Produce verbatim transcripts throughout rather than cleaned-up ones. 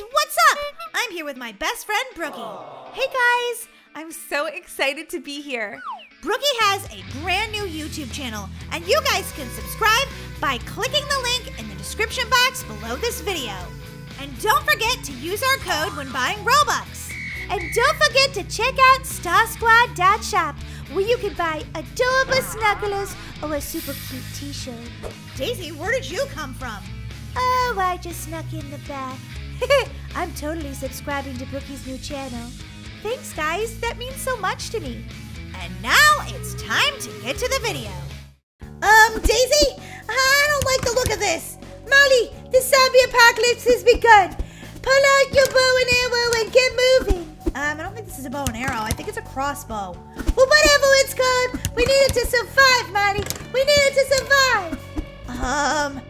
guys, what's up? I'm here with my best friend, Brookie. Aww. Hey guys, I'm so excited to be here. Brookie has a brand new YouTube channel, and you guys can subscribe by clicking the link in the description box below this video. And don't forget to use our code when buying Robux. And don't forget to check out Starsquad dot shop, where you can buy adorable snugglers or a super cute t-shirt. Daisy, where did you come from? Oh, I just snuck in the back. I'm totally subscribing to Brookie's new channel. Thanks, guys. That means so much to me. And now it's time to get to the video. Um, Daisy, I don't like the look of this. Molly, the zombie apocalypse has begun. Pull out your bow and arrow and get moving. Um, I don't think this is a bow and arrow. I think it's a crossbow. Well, whatever it's called, we needed to survive, Molly. We needed to survive. Um...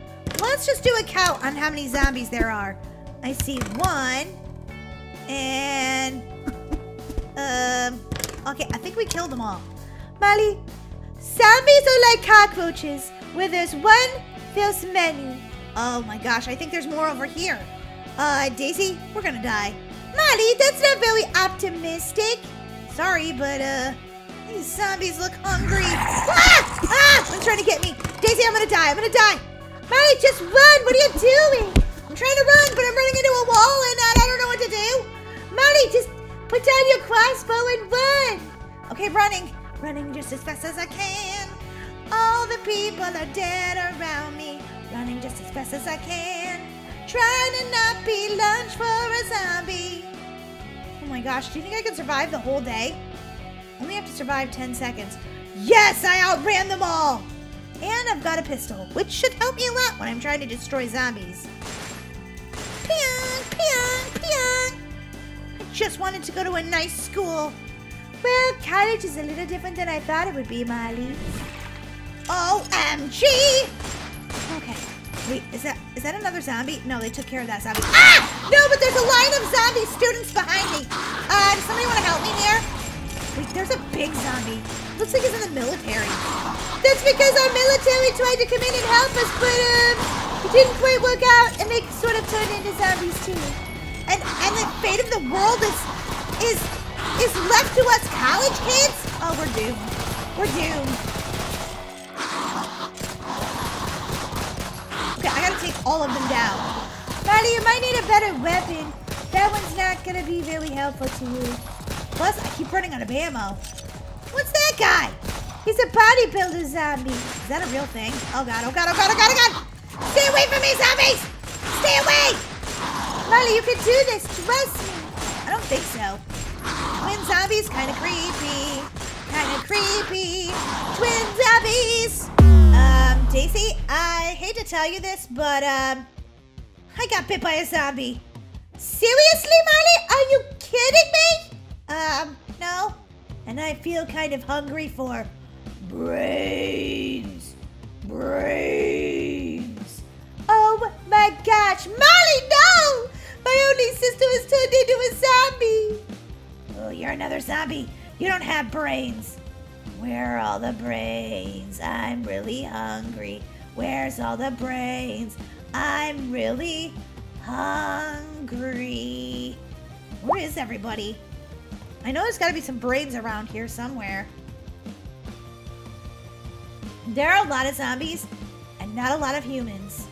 Let's just do a count on how many zombies there are. I see one, and, um, okay, I think we killed them all. Molly, zombies are like cockroaches, where there's one, there's many. Oh my gosh, I think there's more over here. Uh, Daisy, we're gonna die. Molly, that's not very optimistic. Sorry, but, uh, these zombies look hungry. Ah! Ah! They're trying to get me. Daisy, I'm gonna die, I'm gonna die. Molly, just run! What are you doing? I'm trying to run, but I'm running into a wall and I, I don't know what to do. Molly, just put down your crossbow and run. Okay, running. Running just as fast as I can. All the people are dead around me. Running just as fast as I can. Trying to not be lunch for a zombie. Oh my gosh, do you think I can survive the whole day? Only have to survive ten seconds. Yes, I outran them all. And I've got a pistol, which should help me a lot when I'm trying to destroy zombies. Pyong, pyong, pyong. I just wanted to go to a nice school. Well, college is a little different than I thought it would be, Molly. O M G! Okay. Wait, is that is that another zombie? No, they took care of that zombie. Ah! No, but there's a line of zombie students behind me. Uh, does somebody want to help me here? Wait, there's a big zombie. Looks like he's in the military. That's because our military tried to come in and help us, but um, it didn't quite work out, and they sort of turned into zombies too. And and the fate of the world is is is left to us college kids. Oh, we're doomed. We're doomed. Okay, I gotta take all of them down. Molly, you might need a better weapon. That one's not gonna be really helpful to you. Plus, I keep running out of ammo. What's that guy? He's a bodybuilder zombie. Is that a real thing? Oh god, oh god, oh god, oh god, oh god! Stay away from me, zombies! Stay away! Molly, you can do this, trust me. I don't think so. Twin zombies, kinda creepy. Kinda creepy. Twin zombies! Um, Daisy, I hate to tell you this, but um, I got bit by a zombie. Seriously, Molly? Are you kidding me? Um, no. And I feel kind of hungry for brains. Brains. Oh my gosh. Molly, no! My only sister was turned into a zombie. Oh, you're another zombie. You don't have brains. Where are all the brains? I'm really hungry. Where's all the brains? I'm really hungry. Where is everybody? I know there's got to be some brains around here somewhere. There are a lot of zombies and not a lot of humans.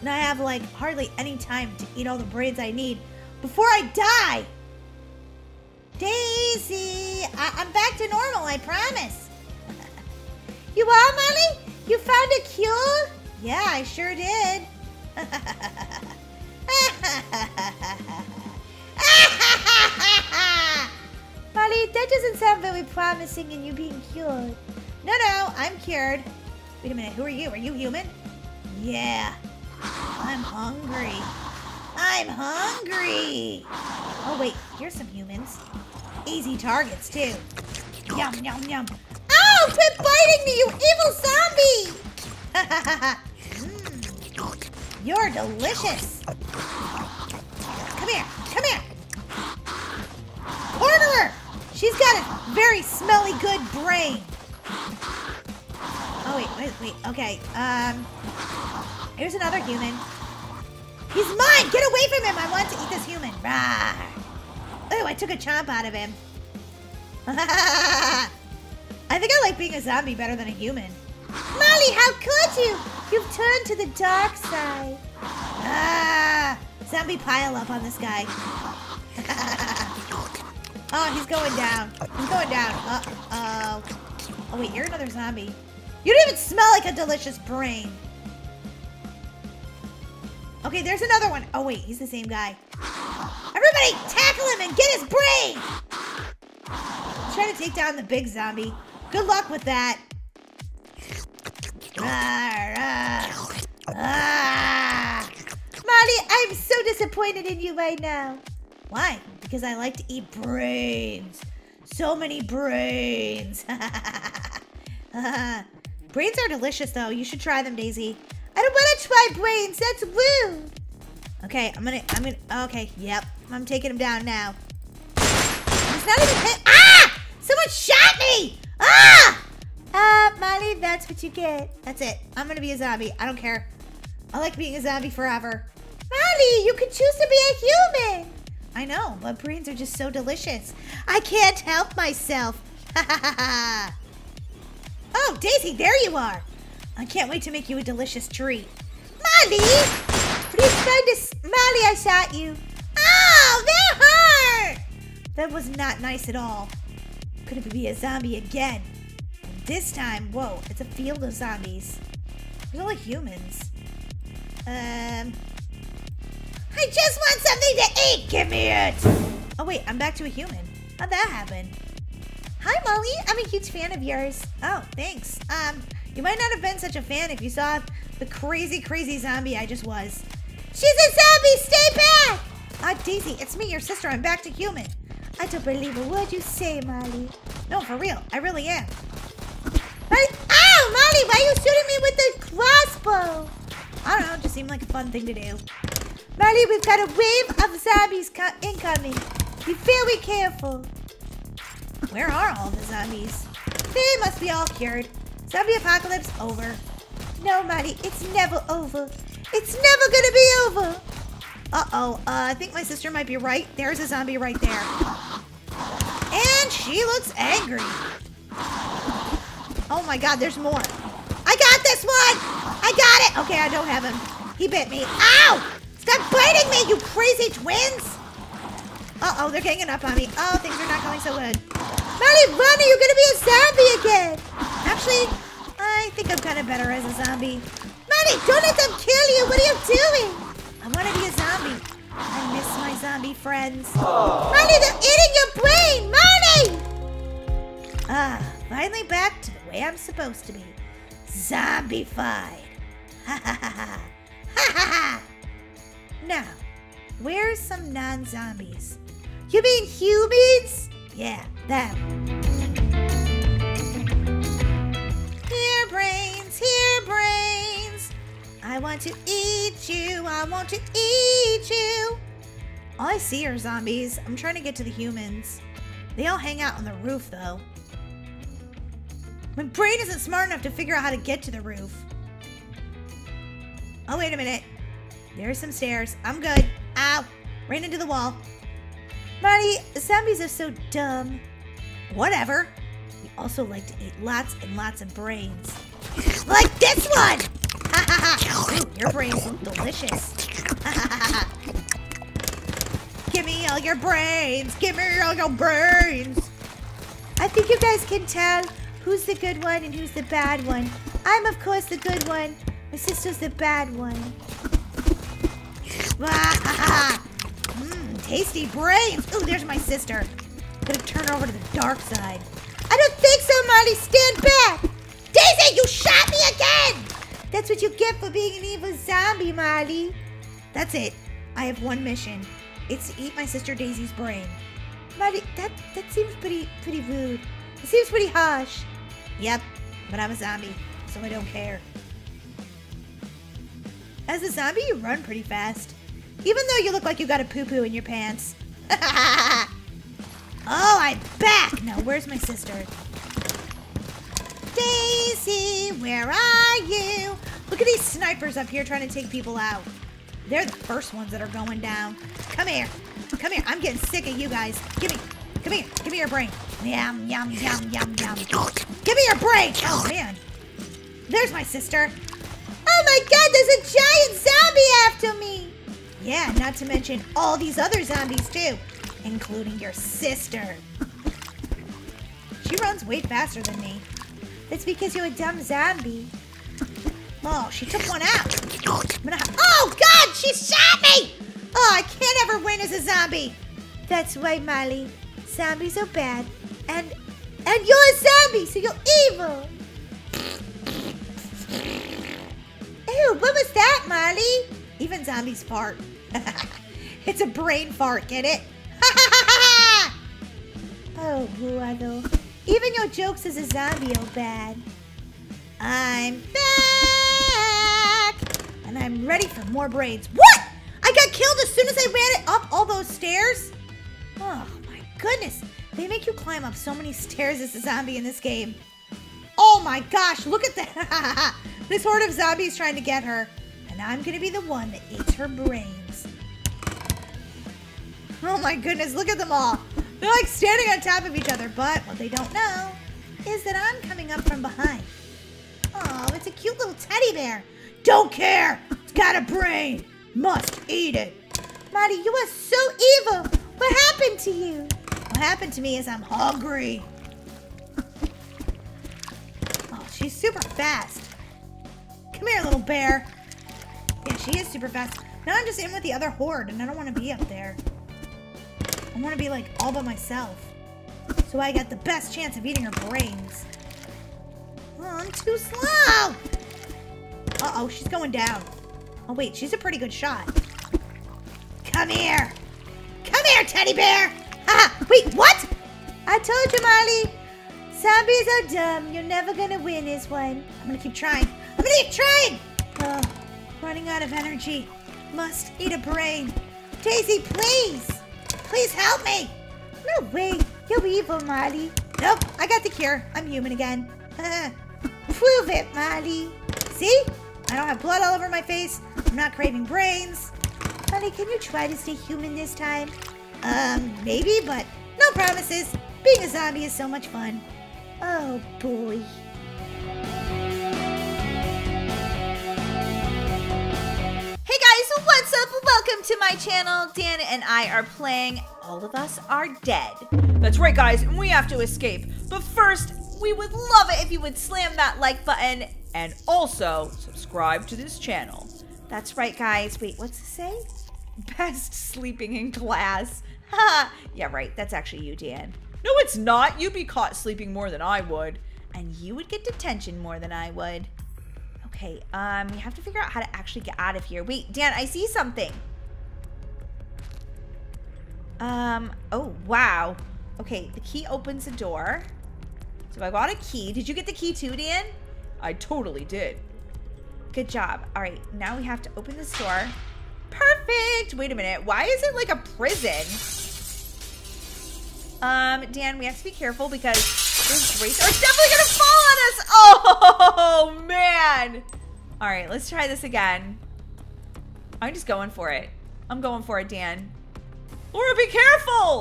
And I have, like, hardly any time to eat all the brains I need before I die. Daisy, I I'm back to normal, I promise. You are, Molly? You found a cure? Yeah, I sure did. Molly, that doesn't sound very promising in you being cured. No, no, I'm cured. Wait a minute, who are you? Are you human? Yeah. I'm hungry. I'm hungry. Oh, wait, here's some humans. Easy targets, too. Yum, yum, yum. Oh, quit biting me, you evil zombie! mm, you're delicious. Come here, come here. Corner her! She's got a very smelly good brain. Oh, wait, wait, wait. Okay, um... here's another human. He's mine! Get away from him! I want to eat this human. Rawr. Oh, I took a chomp out of him. I think I like being a zombie better than a human. Molly, how could you? You've turned to the dark side. Ah, zombie pile up on this guy. Oh, he's going down. He's going down. Uh-oh. Oh, wait, you're another zombie. You don't even smell like a delicious brain. Okay, there's another one. Oh, wait, he's the same guy. Everybody, tackle him and get his brain! Try to take down the big zombie. Good luck with that. Ah, ah, ah. Molly, I'm so disappointed in you right now. Why? Because I like to eat brains. So many brains. Brains are delicious, though. You should try them, Daisy. I don't want to try brains. That's rude. Okay, I'm gonna. I'm gonna. Okay, yep. I'm taking him down now. It's not even hit. Ah! Someone shot me! Ah! Ah, uh, Molly, that's what you get. That's it. I'm gonna be a zombie. I don't care. I like being a zombie forever. Molly, you could choose to be a human. I know, but brains are just so delicious. I can't help myself. Ha ha ha ha. Oh, Daisy, there you are. I can't wait to make you a delicious treat. Molly! Please find us. Molly, I shot you. Oh, that hurt! That was not nice at all. Could it be a zombie again? This time, whoa, it's a field of zombies. There's only humans. Um, I just want something to eat. Give me it. Oh wait, I'm back to a human. How'd that happen? Hi, Molly. I'm a huge fan of yours. Oh, thanks. Um, you might not have been such a fan if you saw the crazy, crazy zombie I just was. She's a zombie. Stay back. Ah, Daisy, it's me, your sister. I'm back to human. I don't believe a word you say, Molly. No, for real. I really am. Ow, Molly, why are you shooting me with the crossbow? I don't know, it just seemed like a fun thing to do. Molly, we've got a wave of zombies incoming. Be very careful. Where are all the zombies? They must be all cured. Zombie apocalypse over. No, Molly, it's never over. It's never gonna be over. Uh-oh, uh, I think my sister might be right. There's a zombie right there. And she looks angry. Oh my god, there's more. I got this one! I got it! Okay, I don't have him. He bit me. Ow! Stop biting me, you crazy twins! Uh-oh, they're ganging up on me. Oh, things are not going so good. Molly, run! Are you gonna be a zombie again? Actually, I think I'm kind of better as a zombie. Molly, don't let them kill you! What are you doing? I want to be a zombie. I miss my zombie friends. Oh. Molly, they're eating your brain! Molly! Ah, finally back to I'm supposed to be zombified. Ha ha ha ha. Ha ha ha. Now, where's some non-zombies? You mean humans? Yeah, them. Here, brains, here, brains. I want to eat you, I want to eat you. All I see are zombies. I'm trying to get to the humans. They all hang out on the roof, though. My brain isn't smart enough to figure out how to get to the roof. Oh, wait a minute. There's some stairs. I'm good. Ow. Ran into the wall. Molly, zombies are so dumb. Whatever. We also like to eat lots and lots of brains. Like this one! Ha ha ha. Ooh, your brains look delicious. Ha ha ha. Give me all your brains. Give me all your brains. I think you guys can tell who's the good one and who's the bad one. I'm, of course, the good one. My sister's the bad one. Mmm, tasty brains. Ooh, there's my sister. I'm gonna turn her over to the dark side. I don't think so, Molly. Stand back. Daisy, you shot me again. That's what you get for being an evil zombie, Molly. That's it. I have one mission. It's to eat my sister Daisy's brain. Molly, that, that seems pretty, pretty rude. It seems pretty harsh. Yep, but I'm a zombie, so I don't care. As a zombie, you run pretty fast. Even though you look like you got a poo-poo in your pants. Oh, I'm back! Now, where's my sister? Daisy, where are you? Look at these snipers up here trying to take people out. They're the first ones that are going down. Come here. Come here. I'm getting sick of you guys. Give me. Come here. Give me your brain. Yum, yum, yum, yum, yum. Give me your brain. Oh, man. There's my sister. Oh, my God. There's a giant zombie after me. Yeah, not to mention all these other zombies, too, including your sister. She runs way faster than me. That's because you're a dumb zombie. Oh, she took one out. Oh, God, she shot me! Oh, I can't ever win as a zombie. That's right, Molly. Zombies are bad. And and you're a zombie, so you're evil. Ew, what was that, Molly? Even zombies fart. It's a brain fart, get it? Oh, Guado. Even your jokes as a zombie are bad. I'm back! And I'm ready for more braids. What? I got killed as soon as I ran it up all those stairs? Oh my goodness. They make you climb up so many stairs as a zombie in this game. Oh my gosh, look at that. This horde of zombies trying to get her. And I'm gonna be the one that eats her brains. Oh my goodness, look at them all. They're like standing on top of each other, but what they don't know is that I'm coming up from behind. Oh, it's a cute little teddy bear. Don't care. It's got a brain. Must eat it. Molly, you are so evil. What happened to you? What happened to me is I'm hungry. Oh, she's super fast. Come here, little bear. Yeah, she is super fast. Now I'm just in with the other horde, and I don't want to be up there. I want to be, like, all by myself. So I got the best chance of eating her brains. Oh, I'm too slow! Uh-oh, she's going down. Oh, wait, she's a pretty good shot. Come here! Come here, teddy bear! Haha! Wait, what? I told you, Molly. Zombies are dumb. You're never gonna win this one. I'm gonna keep trying. I'm gonna keep trying! Oh, running out of energy. Must eat a brain. Daisy, please! Please help me! No way! You're evil, Molly. Nope, I got the cure. I'm human again. Prove it, Molly. See? I don't have blood all over my face. I'm not craving brains. Molly, can you try to stay human this time? Um, maybe, but no promises. Being a zombie is so much fun. Oh, boy. What's up? Welcome to my channel. Dan and I are playing All of Us Are Dead. That's right, guys, and we have to escape. But first, we would love it if you would slam that like button and also subscribe to this channel. That's right, guys. Wait, what's it say? Best sleeping in class. Ha! Yeah, right. That's actually you, Dan. No, it's not. You'd be caught sleeping more than I would. And you would get detention more than I would. Okay, um, we have to figure out how to actually get out of here. Wait, Dan, I see something. Um, oh, wow. Okay, the key opens the door. So I got a key. Did you get the key too, Dan? I totally did. Good job. All right, now we have to open this door. Perfect. Wait a minute. Why is it like a prison? Um, Dan, we have to be careful because... those grates are definitely gonna fall on us! Oh, man! Alright, let's try this again. I'm just going for it. I'm going for it, Dan. Laura, be careful!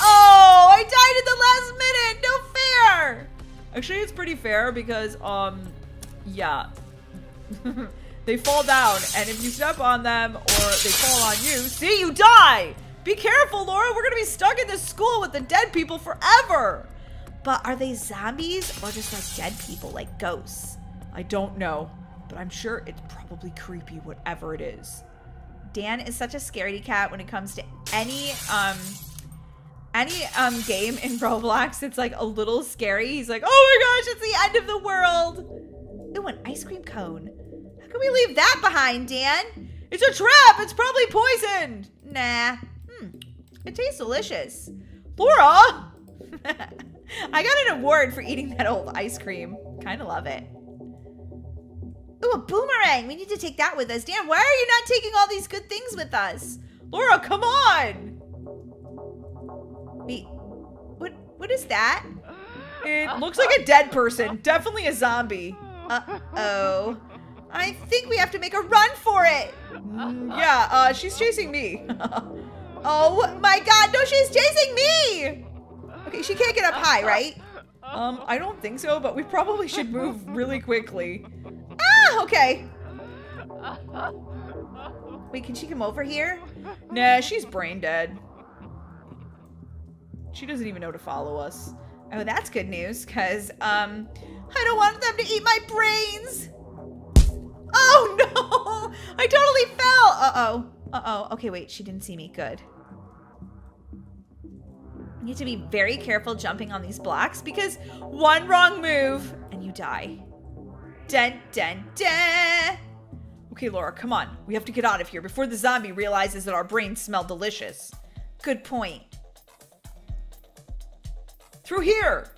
Oh, I died at the last minute! No fair! Actually, it's pretty fair because, um, yeah. They fall down, and if you step on them or they fall on you, see, you die! Be careful, Laura! We're gonna be stuck in this school with the dead people forever! But are they zombies or just like dead people, like ghosts? I don't know, but I'm sure it's probably creepy, whatever it is. Dan is such a scaredy cat when it comes to any um, any um game in Roblox. It's like a little scary. He's like, oh my gosh, it's the end of the world. Ooh, an ice cream cone. How can we leave that behind, Dan? It's a trap. It's probably poisoned. Nah. Hmm. It tastes delicious. Laura. I got an award for eating that old ice cream. Kind of love it. Ooh, a boomerang. We need to take that with us. Dan, why are you not taking all these good things with us? Laura, come on. Wait, what, what is that? It looks like a dead person. Definitely a zombie. Uh-oh. I think we have to make a run for it. Yeah, uh, she's chasing me. Oh my god, no, she's chasing me! Okay, she can't get up high, right? Um, I don't think so, but we probably should move really quickly. Ah, okay. Wait, can she come over here? Nah, she's brain dead. She doesn't even know to follow us. Oh, that's good news, because, um, I don't want them to eat my brains! Oh, no! I totally fell! Uh-oh. Uh-oh. Okay, wait, she didn't see me. Good. You have to be very careful jumping on these blocks, because one wrong move, and you die. Dun, dun, dun! Okay, Laura, come on. We have to get out of here before the zombie realizes that our brains smell delicious. Good point. Through here!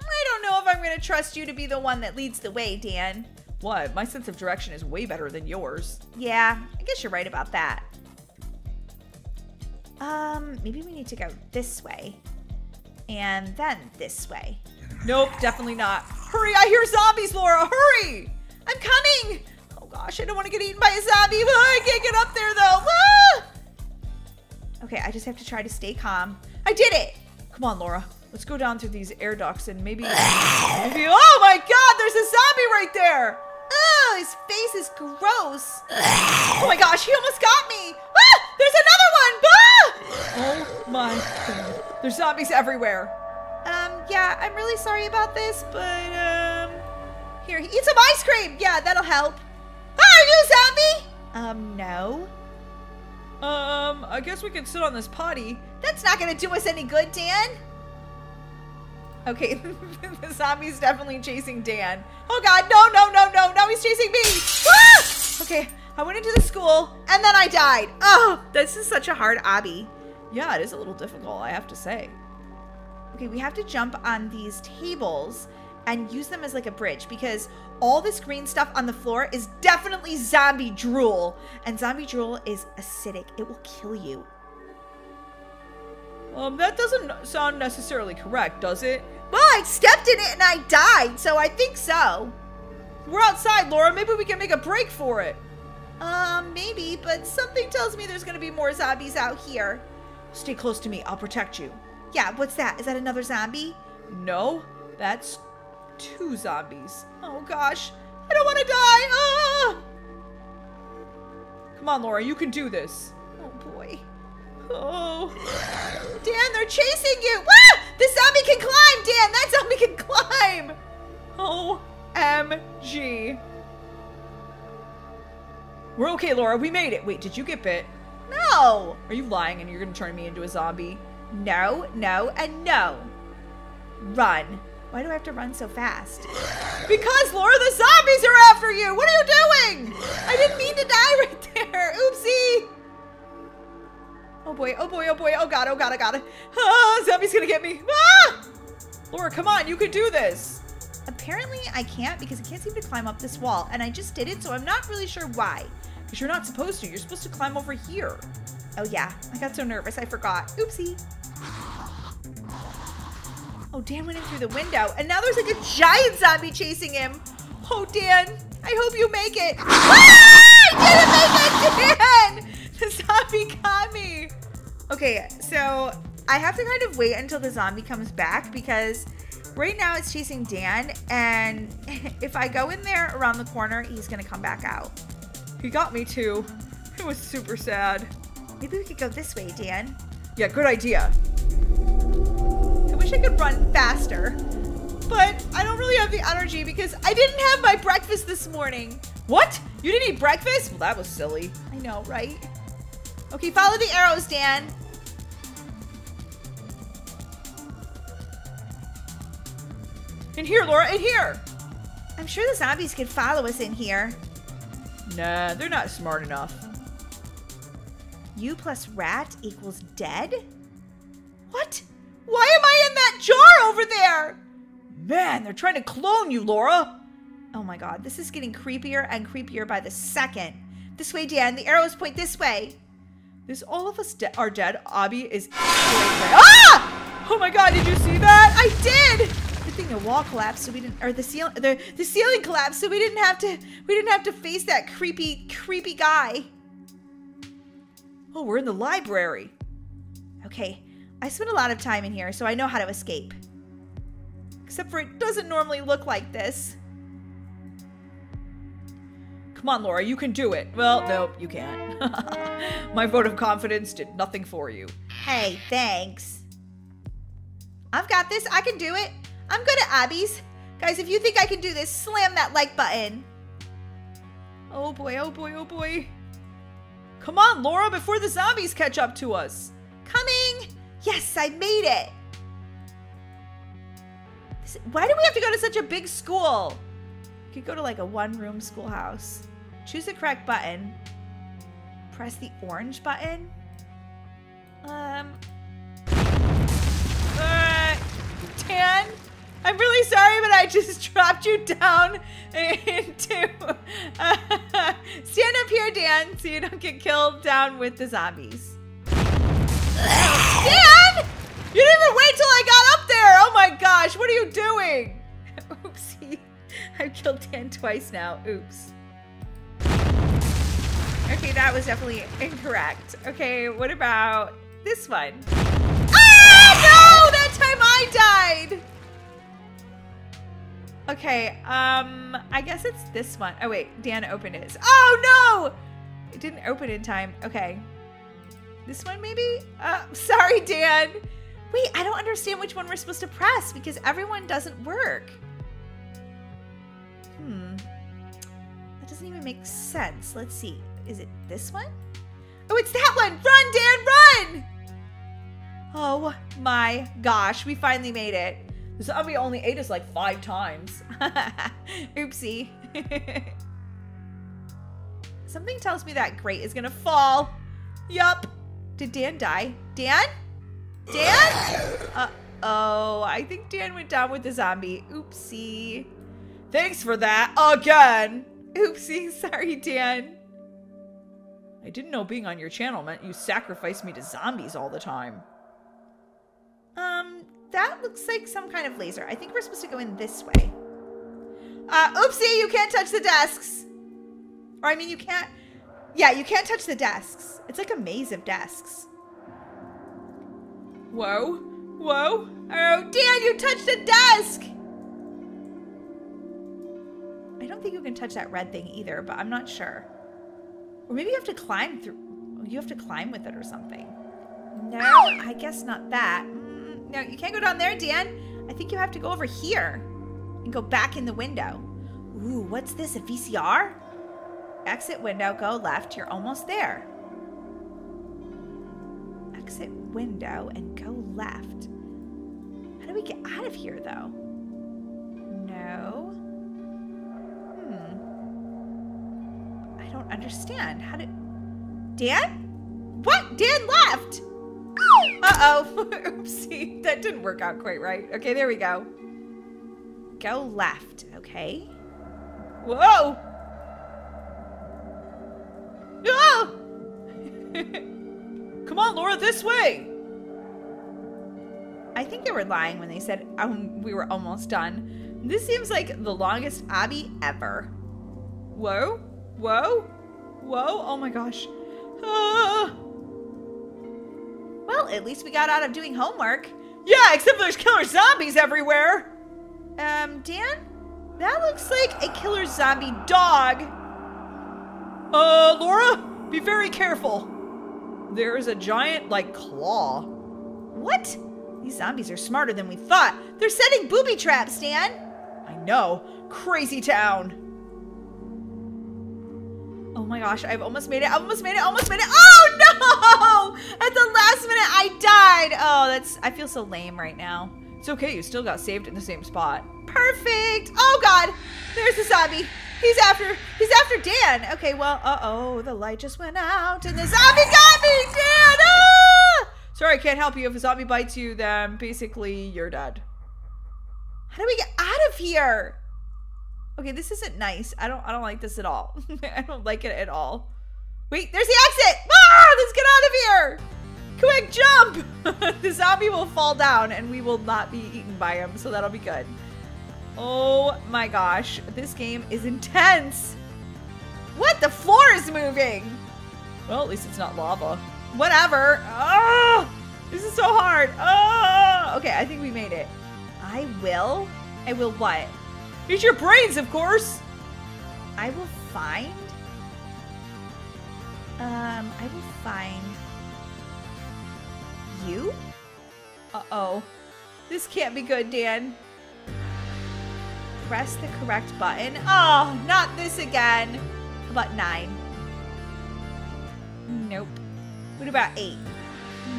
I don't know if I'm going to trust you to be the one that leads the way, Dan. What? My sense of direction is way better than yours. Yeah, I guess you're right about that. Um, maybe we need to go this way. And then this way. Nope, definitely not. Hurry, I hear zombies, Laura! Hurry! I'm coming! Oh gosh, I don't want to get eaten by a zombie. I can't get up there, though. Ah! Okay, I just have to try to stay calm. I did it! Come on, Laura. Let's go down through these air ducts and maybe... maybe oh my god, there's a zombie right there! Oh, his face is gross. Oh my gosh, he almost got me! Ah, there's another one! Ah! Oh my god. There's zombies everywhere. Um, yeah, I'm really sorry about this, but, um... Here, eat some ice cream! Yeah, that'll help. Hi, you zombie! Um, no. Um, I guess we can sit on this potty. That's not gonna do us any good, Dan. Okay, the zombie's definitely chasing Dan. Oh god, no, no, no, no, now he's chasing me! Ah! Okay, I went into the school, and then I died. Oh, this is such a hard obby. Yeah, it is a little difficult, I have to say. Okay, we have to jump on these tables and use them as like a bridge, because all this green stuff on the floor is definitely zombie drool. And zombie drool is acidic. It will kill you. Um, that doesn't sound necessarily correct, does it? Well, I stepped in it and I died, so I think so. We're outside, Laura. Maybe we can make a break for it. Um, maybe, but something tells me there's going to be more zombies out here. Stay close to me. I'll protect you. Yeah, what's that? Is that another zombie? No, that's two zombies. Oh, gosh. I don't want to die. Ah! Come on, Laura. You can do this. Oh, boy. Oh, Dan, they're chasing you. Ah! This zombie can climb, Dan. That zombie can climb. O M G. We're okay, Laura. We made it. Wait, did you get bit? No. Are you lying and you're going to turn me into a zombie? No, no, and no. Run. Why do I have to run so fast? Because, Laura, the zombies are after you. What are you doing? I didn't mean to die right there. Oopsie. Oh boy, oh boy, oh boy, oh god, oh god, oh god. Ah, zombie's gonna get me. Ah! Laura, come on, you can do this. Apparently I can't because I can't seem to climb up this wall. And I just did it, so I'm not really sure why. Because you're not supposed to. You're supposed to climb over here. Oh yeah, I got so nervous, I forgot. Oopsie. Oh, Dan went in through the window. And now there's like a giant zombie chasing him. Oh, Dan, I hope you make it. Ah! I didn't make it, Dan! The zombie got me. Okay, so I have to kind of wait until the zombie comes back because right now it's chasing Dan, and if I go in there around the corner, he's gonna come back out. He got me too. It was super sad. Maybe we could go this way, Dan. Yeah, good idea. I wish I could run faster, but I don't really have the energy because I didn't have my breakfast this morning. What? You didn't eat breakfast? Well, that was silly. I know, right? Okay, follow the arrows, Dan. In here, Laura, in here. I'm sure the zombies could follow us in here. Nah, they're not smart enough. You plus rat equals dead? What? Why am I in that jar over there? Man, they're trying to clone you, Laura. Oh my god, this is getting creepier and creepier by the second. This way, Dan. The arrows point this way. This All of Us de- Are Dead obby is... Ah! Oh my god, did you see that? I did! Good thing the wall collapsed so we didn't... Or the, ceil the, the ceiling collapsed so we didn't have to... We didn't have to face that creepy, creepy guy. Oh, we're in the library. Okay, I spent a lot of time in here, so I know how to escape. Except for it doesn't normally look like this. Come on, Laura, you can do it. Well, nope, you can't. My vote of confidence did nothing for you. Hey, thanks. I've got this. I can do it. I'm good at obbies. Guys, if you think I can do this, slam that like button. Oh boy, oh boy, oh boy. Come on, Laura, before the zombies catch up to us. Coming! Yes, I made it. Why do we have to go to such a big school? You could go to like a one-room schoolhouse. Choose the correct button. Press the orange button. Um. Uh, Tan, I'm really sorry, but I just dropped you down into. Uh, stand up here, Dan, so you don't get killed down with the zombies. Dan! You didn't even wait till I got up there! Oh my gosh, what are you doing? Oopsie. I've killed Dan twice now. Oops. Okay, that was definitely incorrect. Okay, what about this one? Ah! No! That time I died! Okay, um, I guess it's this one. Oh wait, Dan opened his. Oh no! It didn't open in time. Okay. This one maybe? Uh, sorry, Dan. Wait, I don't understand which one we're supposed to press because everyone doesn't work. Hmm. That doesn't even make sense. Let's see. Is it this one? Oh, it's that one. Run, Dan, run! Oh my gosh, we finally made it. The zombie only ate us like five times. Oopsie. Something tells me that grate is gonna fall. Yup. Did Dan die? Dan? Dan? Uh-oh. I think Dan went down with the zombie. Oopsie. Thanks for that again. Oopsie. Sorry, Dan. I didn't know being on your channel meant you sacrificed me to zombies all the time. Um, that looks like some kind of laser. I think we're supposed to go in this way. Uh, oopsie. You can't touch the desks. Or I mean, you can't. Yeah, you can't touch the desks. It's like a maze of desks. Whoa. Whoa. Oh, Dan, you touched a desk! I don't think you can touch that red thing either, but I'm not sure. Or maybe you have to climb through. You have to climb with it or something. No, I guess not that. Mm, no, you can't go down there, Dan. I think you have to go over here and go back in the window. Ooh, what's this, a V C R? Exit window, go left. You're almost there. Exit window and go left. How do we get out of here, though? No. Hmm. I don't understand. How did... Dan? What? Dan left! Uh-oh. Oopsie. That didn't work out quite right. Okay, there we go. Go left. Okay. Whoa! No! Come on, Laura, this way! I think they were lying when they said um, we were almost done. This seems like the longest obby ever. Whoa, whoa, whoa, oh my gosh. Uh. Well, at least we got out of doing homework. Yeah, except there's killer zombies everywhere! Um, Dan? That looks like a killer zombie dog. Uh, Laura, be very careful. There is a giant, like, claw. What? These zombies are smarter than we thought. They're setting booby traps, Dan. I know. Crazy town. Oh my gosh, I've almost made it. I almost made it. almost made it. Oh no! At the last minute, I died. Oh, that's, I feel so lame right now. It's okay. You still got saved in the same spot. Perfect. Oh God, there's the zombie. He's after, he's after Dan. Okay, well, uh-oh, the light just went out and the zombie got me, Dan! Ah! Sorry, I can't help you. If a zombie bites you, then basically you're dead. How do we get out of here? Okay, this isn't nice. I don't, I don't like this at all. I don't like it at all. Wait, there's the exit! Ah, let's get out of here! Quick, jump! The zombie will fall down and we will not be eaten by him, so that'll be good. Oh my gosh, this game is intense. What? The floor is moving. Well, at least it's not lava. Whatever. Oh, this is so hard. Oh, okay, I think we made it. I will? I will what? Use your brains, of course. I will find. Um, I will find you. Uh-oh. This can't be good, Dan. Press the correct button. Oh, not this again. How about nine? Nope. What about eight?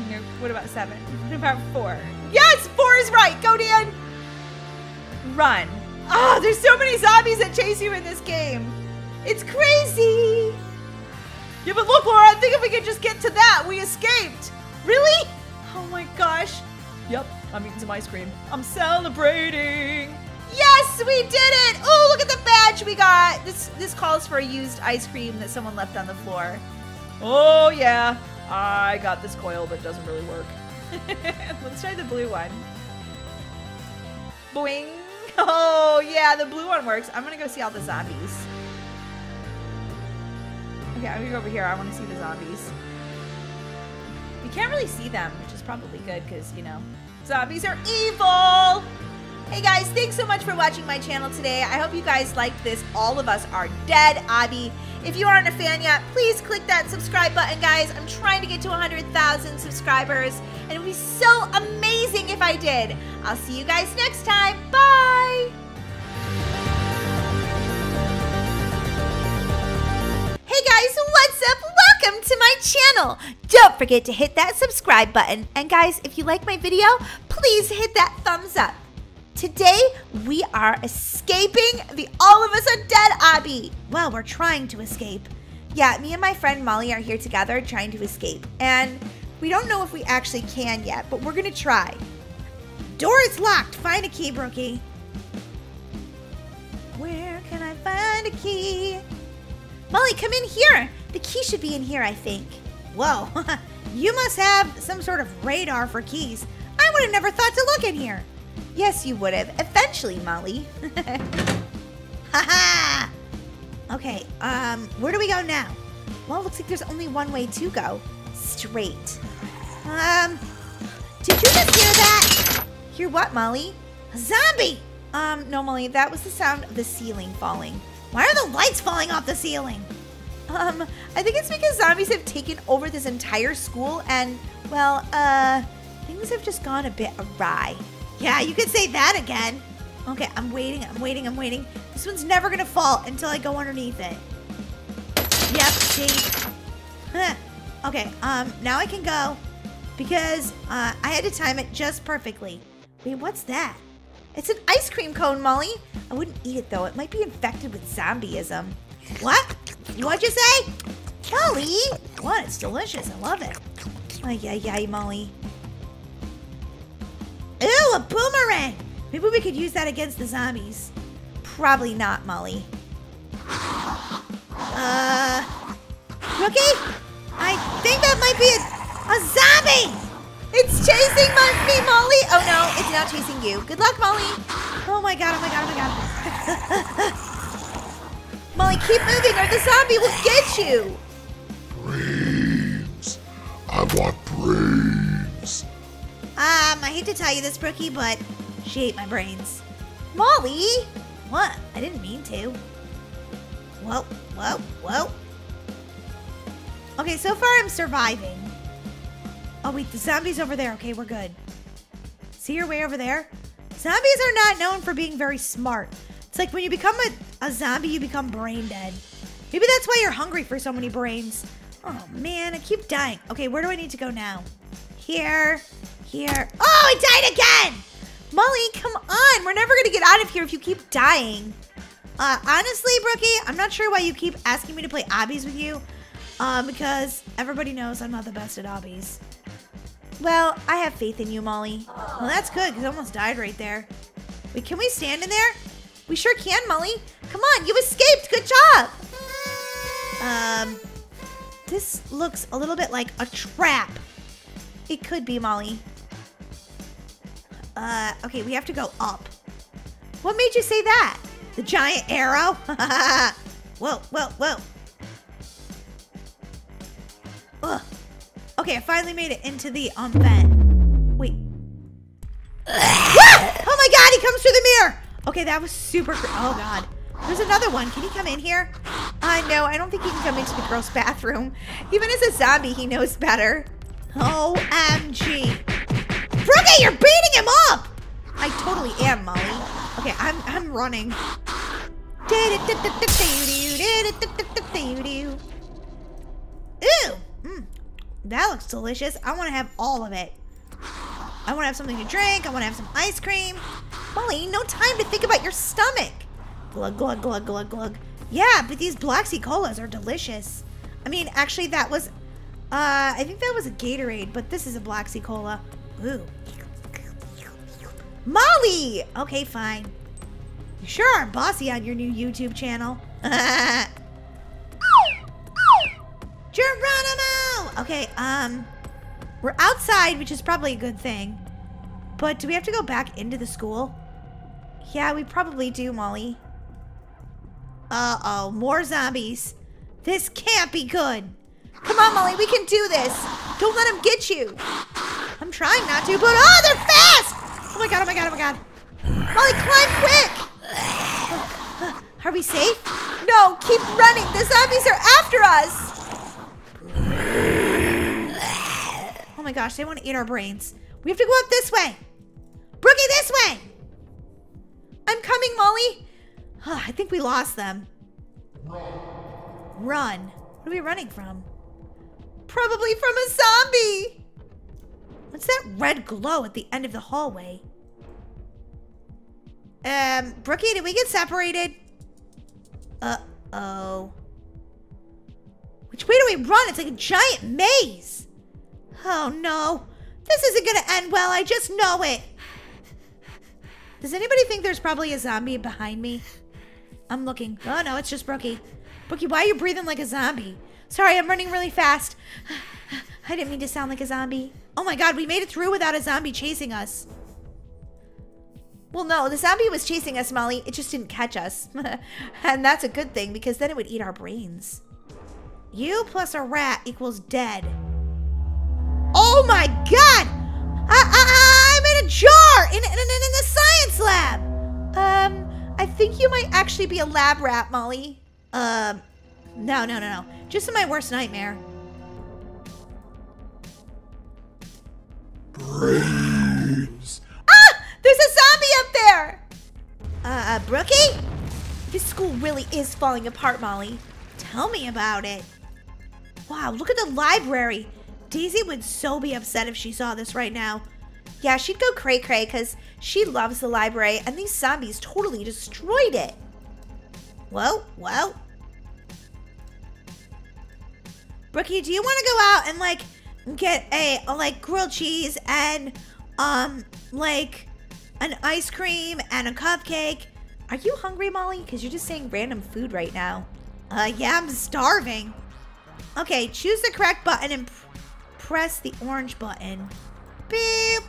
Nope. What about seven? What about four? Yes, four is right. Go, Dan. Run. Oh, there's so many zombies that chase you in this game. It's crazy. Yeah, but look, Laura, I think if we could just get to that, we escaped. Really? Oh my gosh. Yep, I'm eating some ice cream. I'm celebrating. Yes, we did it. Oh, look at the badge we got. This this calls for a used ice cream that someone left on the floor. Oh yeah, I got this coil that doesn't really work. Let's try the blue one. Boing. Oh yeah, the blue one works. I'm gonna go see all the zombies. Okay, I'm gonna go over here. I want to see the zombies. You can't really see them, which is probably good because, you know, zombies are evil. Hey guys, thanks so much for watching my channel today. I hope you guys liked this All of Us Are Dead obby. If you aren't a fan yet, please click that subscribe button, guys. I'm trying to get to one hundred thousand subscribers, and it would be so amazing if I did. I'll see you guys next time. Bye! Hey guys, what's up? Welcome to my channel. Don't forget to hit that subscribe button. And guys, if you like my video, please hit that thumbs up. Today, we are escaping the All of Us Are Dead obby. Well, we're trying to escape. Yeah, me and my friend Molly are here together trying to escape. And we don't know if we actually can yet, but we're going to try. Door is locked. Find a key, Brookie. Where can I find a key? Molly, come in here. The key should be in here, I think. Whoa. You must have some sort of radar for keys. I would have never thought to look in here. Yes, you would have. Eventually, Molly. Haha! Okay, um, where do we go now? Well, it looks like there's only one way to go. Straight. Um, did you just hear that? Hear what, Molly? A zombie! Um, no, Molly, that was the sound of the ceiling falling. Why are the lights falling off the ceiling? Um, I think it's because zombies have taken over this entire school and, well, uh, things have just gone a bit awry. Yeah, you could say that again. Okay, I'm waiting, I'm waiting, I'm waiting. This one's never gonna fall until I go underneath it. Yep, see? Huh. Okay, um, now I can go because uh, I had to time it just perfectly. Wait, what's that? It's an ice cream cone, Molly. I wouldn't eat it though. It might be infected with zombieism. What? What'd you say? Molly? What? It's delicious, I love it. Ay, ay, ay, Molly. Ew, a boomerang! Maybe we could use that against the zombies. Probably not, Molly. Uh, Brookie? I think that might be a, a zombie! It's chasing my, me, Molly! Oh no, it's not chasing you. Good luck, Molly! Oh my god, oh my god, oh my god. Molly, keep moving or the zombie will get you! Brains. I want brains. Um, I hate to tell you this, Brookie, but she ate my brains. Molly! What? I didn't mean to. Whoa, whoa, whoa. Okay, so far I'm surviving. Oh, wait, the zombie's over there. Okay, we're good. See your way over there? Zombies are not known for being very smart. It's like when you become a, a zombie, you become brain dead. Maybe that's why you're hungry for so many brains. Oh, man, I keep dying. Okay, where do I need to go now? Here. Here. Oh, I died again! Molly, come on. We're never going to get out of here if you keep dying. Uh, honestly, Brookie, I'm not sure why you keep asking me to play obbies with you. Uh, because everybody knows I'm not the best at obbies. Well, I have faith in you, Molly. Well, that's good because I almost died right there. Wait, can we stand in there? We sure can, Molly. Come on, you escaped. Good job. Um, this looks a little bit like a trap. It could be, Molly. Uh, okay, we have to go up. What made you say that? The giant arrow? Whoa, whoa, whoa. Ugh. Okay, I finally made it into the um vent. Wait. Ah! Oh my god, he comes through the mirror. Okay, that was super cr- Oh god. There's another one. Can he come in here? Uh, no, I don't think he can come into the girl's bathroom. Even as a zombie, he knows better. O M G. Brookie, you're beating him up! I totally am, Molly. Okay, I'm I'm running. Ooh, mm, that looks delicious. I want to have all of it. I want to have something to drink. I want to have some ice cream. Molly, no time to think about your stomach. Glug, glug, glug, glug, glug. Yeah, but these Bloxy colas are delicious. I mean, actually, that was... Uh, I think that was a Gatorade, but this is a Bloxy cola. Ooh. Molly! Okay, fine. You sure are bossy on your new YouTube channel. Geronimo! Okay, um... We're outside, which is probably a good thing. But do we have to go back into the school? Yeah, we probably do, Molly. Uh-oh, more zombies. This can't be good. Come on, Molly, we can do this. Don't let them get you. I'm trying not to, but oh, they're fast! Oh my god, oh my god, oh my god. Molly, climb quick! Are we safe? No, keep running. The zombies are after us. Oh my gosh, they want to eat our brains. We have to go up this way. Brookie, this way! I'm coming, Molly. Oh, I think we lost them. Run. What are we running from? Probably from a zombie. What's that red glow at the end of the hallway? Um, Brookie, did we get separated? Uh-oh. Which way do we run? It's like a giant maze. Oh, no. This isn't going to end well. I just know it. Does anybody think there's probably a zombie behind me? I'm looking. Oh, no, it's just Brookie. Brookie, why are you breathing like a zombie? Sorry, I'm running really fast. I didn't mean to sound like a zombie. Oh, my God, we made it through without a zombie chasing us. Well, no, the zombie was chasing us, Molly. It just didn't catch us. And that's a good thing, because then it would eat our brains. You plus a rat equals dead. Oh, my God! I, I, I'm in a jar in, in, in, in the science lab. Um, I think you might actually be a lab rat, Molly. Um, no, no, no, no. Just in my worst nightmare. Brains. Ah! There's a zombie up there. Uh, Brookie? This school really is falling apart, Molly. Tell me about it. Wow, look at the library. Daisy would so be upset if she saw this right now. Yeah, she'd go cray-cray because she loves the library, and these zombies totally destroyed it. Whoa, whoa. Brookie, do you want to go out and, like, get a, like, grilled cheese and, um, like, an ice cream and a cupcake? Are you hungry, Molly? Because you're just saying random food right now. Uh, yeah, I'm starving. Okay, choose the correct button and press the orange button. Beep.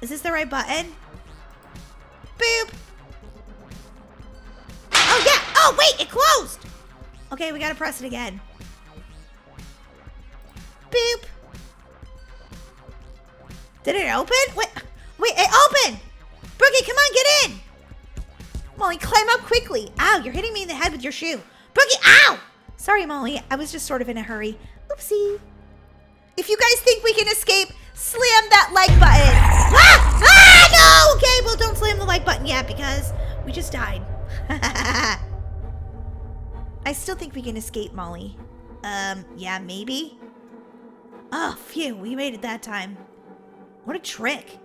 Is this the right button? Boop. Oh, yeah. Oh, wait. It closed. Okay, we got to press it again. Boop. Did it open? Wait. Wait, it opened. Brookie, come on, get in. Molly, climb up quickly. Ow, you're hitting me in the head with your shoe. Brookie, ow. Sorry, Molly. I was just sort of in a hurry. Oopsie. If you guys think we can escape, slam that like button. Ah! Ah! No! Okay, well, don't slam the like button yet because we just died. I still think we can escape, Molly. Um, yeah, maybe? Oh, phew. We made it that time. What a trick.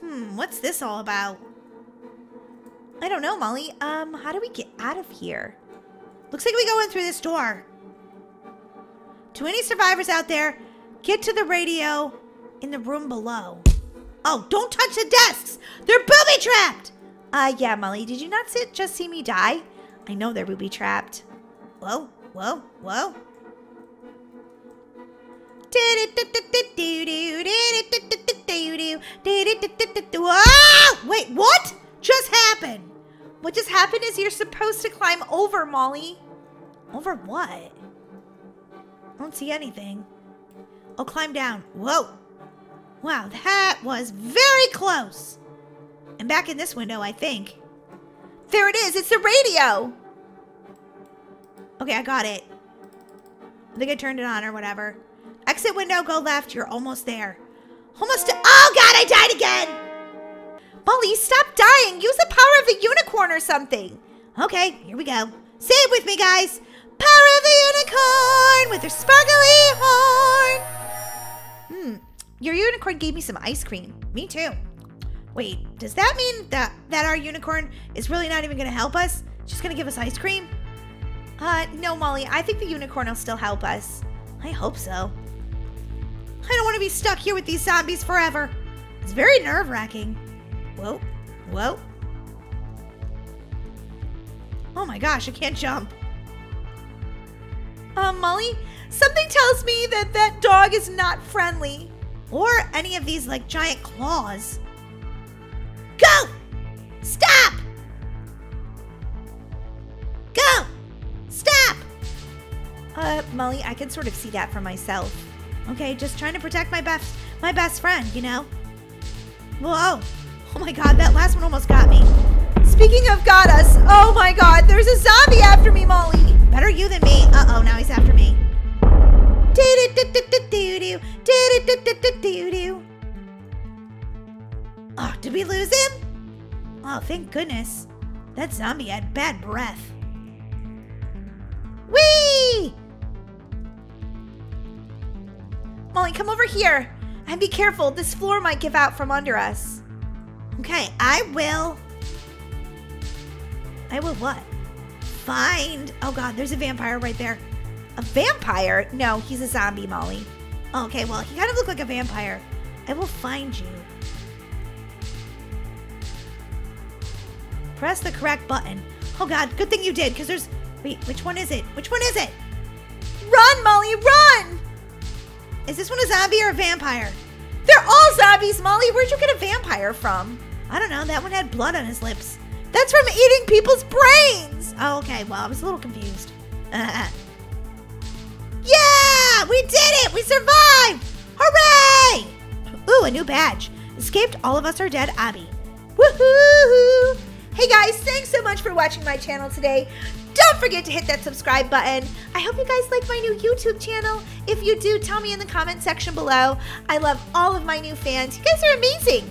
Hmm, what's this all about? I don't know, Molly. Um, how do we get out of here? Looks like we go in through this door. To any survivors out there, get to the radio in the room below. Oh, don't touch the desks. They're booby-trapped. Uh, yeah, Molly, did you not sit, just see me die? I know they're booby-trapped. Whoa, whoa, whoa. Whoa! Wait, what just happened? What just happened is you're supposed to climb over, Molly. Over what? I don't see anything. Oh, climb down. Whoa. Wow, that was very close. And back in this window, I think. There it is. It's the radio. Okay, I got it. I think I turned it on or whatever. Exit window, go left. You're almost there. Almost. Oh, God, I died again. Molly, stop dying. Use the power of the unicorn or something. Okay, here we go. Say it with me, guys. Power of the unicorn with her sparkly horn. Hmm. Your unicorn gave me some ice cream. Me too. Wait, does that mean that, that our unicorn is really not even going to help us? She's going to give us ice cream? Uh, no, Molly. I think the unicorn will still help us. I hope so. I don't want to be stuck here with these zombies forever. It's very nerve-wracking. Whoa. Whoa. Oh my gosh, I can't jump. Um, Molly, something tells me that that dog is not friendly. Or any of these, like, giant claws. Go! Stop! Go! Stop! Uh, Molly, I can sort of see that for myself. Okay, just trying to protect my best, my best friend, you know? Whoa. Oh my God, that last one almost got me. Speaking of got us, oh my God, there's a zombie after me, Molly. Better you than me. Uh-oh, now he's after me. Do-do-do-do-do-do-do. Do-do-do-do-do-do-do. Oh, did we lose him? Oh, thank goodness. That zombie had bad breath. Whee! Molly, come over here. And be careful. This floor might give out from under us. Okay, I will. I will what? Find. Oh, God, there's a vampire right there. A vampire? No, he's a zombie, Molly. Oh, okay, well, he kind of looked like a vampire. I will find you. Press the correct button. Oh, God, good thing you did, because there's... Wait, which one is it? Which one is it? Run, Molly, run! Is this one a zombie or a vampire? They're all zombies, Molly. Where'd you get a vampire from? I don't know. That one had blood on his lips. That's from eating people's brains! Oh, okay, well, I was a little confused. Uh-huh. Yeah! We did it! We survived! Hooray! Ooh, a new badge. Escaped All of Us Are Dead, Abby. Woohoo! Hey guys, thanks so much for watching my channel today. Don't forget to hit that subscribe button. I hope you guys like my new YouTube channel. If you do, tell me in the comment section below. I love all of my new fans. You guys are amazing.